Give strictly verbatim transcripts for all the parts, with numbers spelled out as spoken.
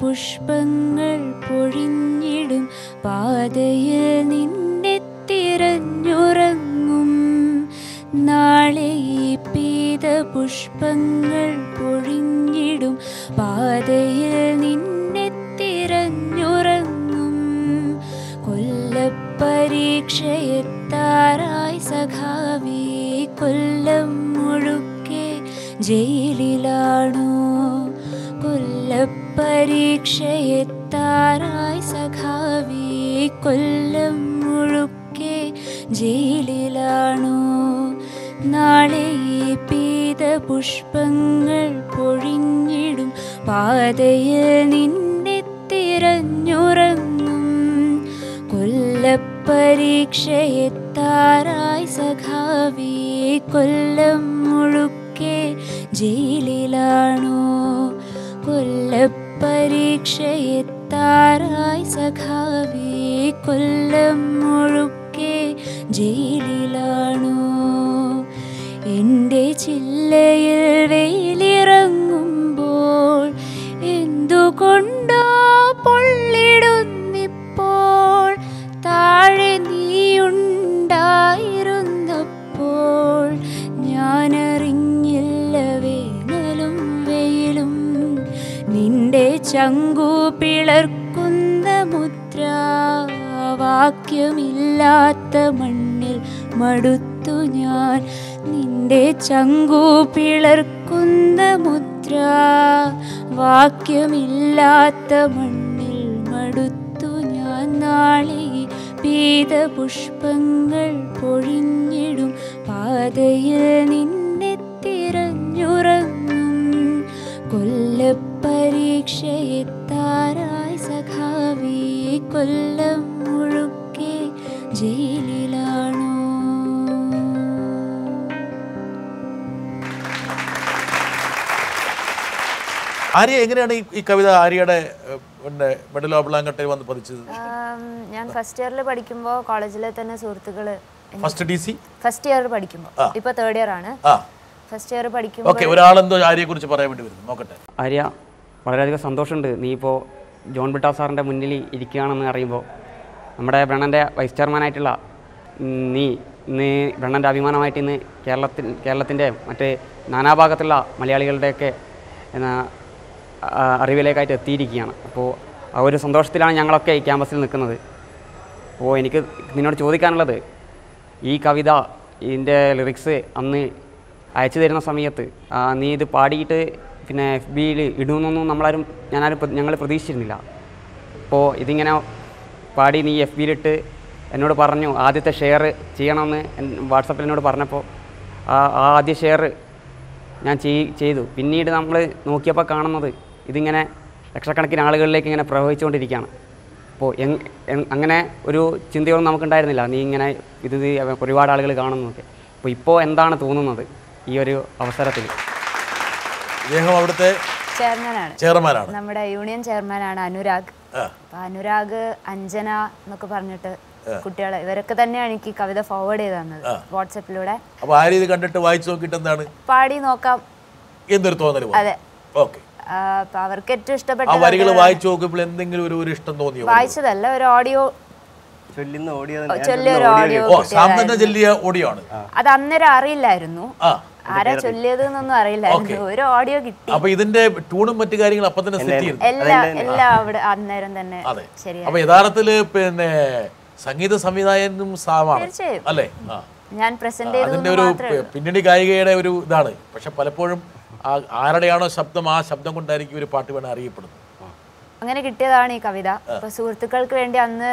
പുഷ്പങ്ങൾ പൊഴിഞ്ഞിടും പാതയിൽ നിന്നെ തിരഞ്ഞുറങ്ങും നാളെ ഈ പീതപുഷ്പങ്ങൾ പൊഴിഞ്ഞിടും പാതയിൽ നിന്നെ തിരഞ്ഞുറങ്ങും കൊല്ലപ്പരീക്ഷയെത്താറായി സഖാവി കൊല്ലം മുഴുക്കെ ജയിലിലാണോ കൊല്ലപ്പരീക്ഷയെത്താറായി സഖാവി കൊല്ലം മുഴുക്കെ ജയിലിലാണോ നാളെ ഈ പീതപുഷ്പങ്ങൾ പൊഴിഞ്ഞിടും പാതയിൽ നിന്നെ തിരഞ്ഞുറങ്ങും കൊല്ലപ്പരീക്ഷയെത്താറായി സഖാവി കൊല്ലം മുഴുക്കെ ജയിലിലാണോ കൊല്ലപ്പരീക്ഷയെത്താറായി സഖാവി കൊല്ലം മുഴുക്കെ ജയിലിലാണോ എൻ്റെ ചില്ലയിൽ വെയിലിറങ്ങുമ്പോൾ എന്തുകൊണ്ടോ പൊള്ളിടുന്നിപ്പോൾ താഴെ നീയുണ്ടായിരുന്നപ്പോൾ ഞാനറിഞ്ഞില്ല വേനലും വെയിലും നിന്റെ ചങ്കു പിളർക്കുന്ന മുദ്ര വാക്യമില്ലാത്ത മണ്ണിൽ മടുത്തു ഞാൻ നിന്റെ ചങ്കു പിളർക്കുന്ന മുദ്ര വാക്യമില്ലാത്ത മണ്ണിൽ മടുത്തു ഞാൻ നാളെ പീതപുഷ്പങ്ങൾ പൊഴിഞ്ഞിടും പാതയിൽ നിന്നെ തിരഞ്ഞുറങ്ങും കൊല്ലപ്പരീക്ഷയെത്താറായി സഖാവി കൊല്ലം മുഴുക്കെ ജയിലിലാണോ ആര്യ എങ്ങനെയാണ് ഈ കവിത ആര്യയുടെ പിന്നെ മെഡൽ ഓഫ് ലാംഗട്ടേ വന്ന് പതിച്ചത്? ഞാൻ ഫസ്റ്റ് ഇയറിൽ പഠിക്കുമ്പോൾ കോളേജിലെ തന്നെ സുഹൃത്തുക്കൾ ഫസ്റ്റ് ഡിസി ഫസ്റ്റ് ഇയർ പഠിക്കുമ്പോൾ ഇപ്പോ തേർഡ് ഇയർ ആണ് ഫസ്റ്റ് ഇയർ പഠിക്കുമ്പോൾ ഓക്കേ ഒരാൾ എന്തോ ആര്യയെ കുറിച്ച് പറയാൻ വേണ്ടി വരുന്നു നോക്കട്ടെ. ആര്യ വളരെയധികം സന്തോഷമുണ്ട് നീ ഇപ്പോൾ ജോൺ ബിട്ടാ സാറിൻ്റെ മുന്നിൽ ഇരിക്കുകയാണെന്ന് അറിയുമ്പോൾ നമ്മുടെ ബ്രണൻ്റെ വൈസ് ചെയർമാനായിട്ടുള്ള നീ ഇന്ന് ബ്രണൻ്റെ അഭിമാനമായിട്ട് ഇന്ന് കേരളത്തിൽ കേരളത്തിൻ്റെ മറ്റ് നാനാഭാഗത്തുള്ള മലയാളികളുടെയൊക്കെ എന്നാ അറിവിലേക്കായിട്ട് എത്തിയിരിക്കുകയാണ്. അപ്പോൾ ആ ഒരു സന്തോഷത്തിലാണ് ഞങ്ങളൊക്കെ ഈ ക്യാമ്പസിൽ നിൽക്കുന്നത്. അപ്പോൾ എനിക്ക് നിന്നോട് ചോദിക്കാനുള്ളത് ഈ കവിത ഇതിൻ്റെ ലിറിക്സ് അന്ന് അയച്ചു തരുന്ന സമയത്ത് നീ ഇത് പാടിയിട്ട് പിന്നെ എഫ് ബിയിൽ ഇടുമെന്നൊന്നും നമ്മളാരും ഞാനാരും ഞങ്ങൾ പ്രതീക്ഷിച്ചിരുന്നില്ല. അപ്പോൾ ഇതിങ്ങനെ പാടി നീ എഫ് ബിയിലിട്ട് എന്നോട് പറഞ്ഞു ആദ്യത്തെ ഷെയർ ചെയ്യണമെന്ന് വാട്സപ്പിൽ എന്നോട് പറഞ്ഞപ്പോൾ ആ ആദ്യ ഷെയർ ഞാൻ ചെയ്തു. പിന്നീട് നമ്മൾ നോക്കിയപ്പോൾ കാണുന്നത് ഇതിങ്ങനെ ലക്ഷക്കണക്കിന് ആളുകളിലേക്ക് ഇങ്ങനെ പ്രവഹിച്ചുകൊണ്ടിരിക്കുകയാണ്. അപ്പോൾ അങ്ങനെ ഒരു ചിന്തയൊന്നും നമുക്കുണ്ടായിരുന്നില്ല നീ ഇങ്ങനെ ഇത് ഒരുപാട് ആളുകൾ കാണുന്നതൊക്കെ. അപ്പോൾ ഇപ്പോൾ എന്താണ് തോന്നുന്നത് ഈ ഒരു അവസരത്തിൽ? അവിടുത്തെ ചെയർമാനാണ് നമ്മുടെ യൂണിയൻ ചെയർമാനാണ് അനുരാഗ്. അപ്പോൾ അനുരാഗ് അഞ്ജന എന്നൊക്കെ പറഞ്ഞിട്ട് കുട്ടികളെ ഇവരൊക്കെ തന്നെയാണ് എനിക്ക് കവിത ഫോർവേഡ് ചെയ്ത് തന്നത് വാട്സാപ്പിലൂടെ. അപ്പോൾ ആര്യ ഇത് കണ്ടിട്ട് വായിച്ചു നോക്കിയിട്ട് എന്താണ് പാടി നോക്കാം എന്നൊരു തോന്നൽ. അതെ ഓക്കേ. അപ്പോൾ അവർക്ക് ഏറ്റവും ഇഷ്ടപ്പെട്ട ആ വരികൾ വായിച്ചു നോക്കിയപ്പോൾ എന്തെങ്കിലും ഒരു ഇഷ്ടം തോന്നിയോ? വായിച്ചതല്ല, ഒരു ഓഡിയോ ചൊല്ലുന്ന ഓഡിയോ ചൊല്ലിയൊരു ഓഡിയോ ഓ സാധാരണ ചൊല്ലിയ ഓഡിയോ ആണ്. അത് അന്നേരം അറിയില്ലായിരുന്നു ആരാ ചൊല്ലിയത് എന്നൊന്നും അറിയില്ലായിരുന്നു. ഒരു ഓഡിയോ കിട്ടി. അപ്പോൾ ഇതിന്റെ ട്യൂണും മറ്റു കാര്യങ്ങളും അപ്പോൾ തന്നെ സെറ്റ് ചെയ്തു എല്ലാം എല്ലാം അവിടെ അന്നേരം തന്നെ. ശരി. അപ്പോൾ യഥാർത്ഥത്തിൽ പിന്നെ സംഗീത സംവിധായകനും സാമാണ് അല്ലേ? ഞാൻ പ്രസന്റ് അതിന്റെ ഒരു പിന്നണി ഗായികയുടെ ഒരു ഇതാണ്. പക്ഷെ പലപ്പോഴും ആരുടെയാണോ ശബ്ദം ആ ശബ്ദം കൊണ്ടായിരിക്കും ഒരു പാട്ട് വേണം അറിയപ്പെടുന്നത്. അങ്ങനെ കിട്ടിയതാണ് ഈ കവിത. അപ്പൊ സുഹൃത്തുക്കൾക്ക് വേണ്ടി അന്ന്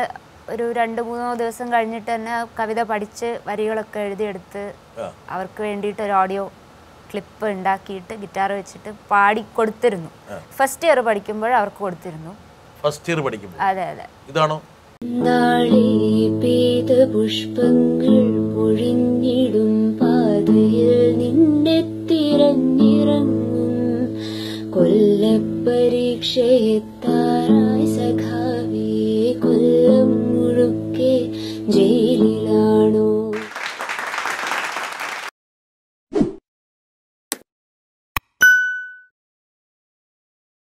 ഒരു രണ്ടു മൂന്നോ ദിവസം കഴിഞ്ഞിട്ട് തന്നെ കവിത പഠിച്ച് വരികളൊക്കെ എഴുതിയെടുത്ത് അവർക്ക് വേണ്ടിയിട്ട് ഒരു ഓഡിയോ ക്ലിപ്പ് ഉണ്ടാക്കിയിട്ട് ഗിറ്റാർ വെച്ചിട്ട് പാടി കൊടുത്തിരുന്നു. ഫസ്റ്റ് ഇയർ പഠിക്കുമ്പോൾ അവർക്ക് കൊടുത്തിരുന്നു. ഫസ്റ്റ് ഇയർ പഠിക്കുമ്പോൾ അതെ അതെ ഇതാണോ നാളെ പീതപുഷ്പങ്ങൾ പൊഴിഞ്ഞിടും പാതയിൽ നിന്നെ തിരഞ്ഞിറങ്ങും കൊല്ലപ്പരീക്ഷയെ